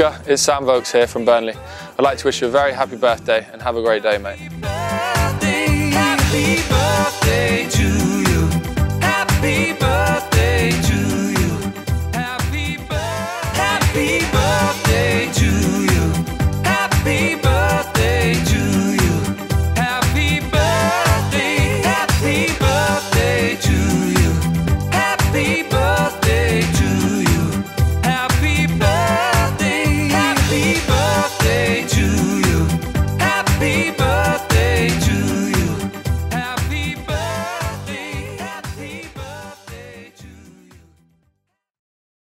Oscar, it's Sam Vokes here from Burnley. I'd like to wish you a very happy birthday and have a great day, mate. Happy birthday to you. Happy birthday.